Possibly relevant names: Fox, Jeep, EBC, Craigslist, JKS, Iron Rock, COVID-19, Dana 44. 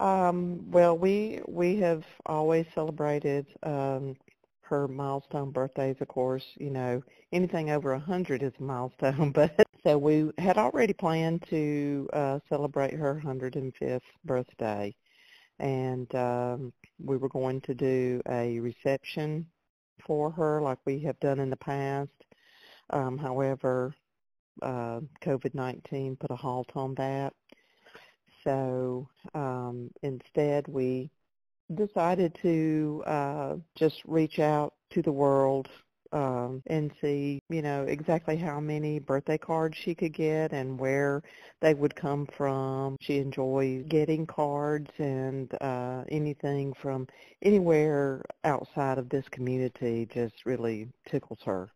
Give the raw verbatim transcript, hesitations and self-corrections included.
Um, well, we we have always celebrated um, her milestone birthdays. Of course, you know, anything over a hundred is a milestone. But so we had already planned to uh, celebrate her one hundred fifth birthday, and um, we were going to do a reception for her like we have done in the past. Um, however, uh, COVID nineteen put a halt on that. So um, instead, we decided to uh, just reach out to the world um, and see, you know, exactly how many birthday cards she could get and where they would come from. She enjoys getting cards and uh, anything from anywhere outside of this community just really tickles her.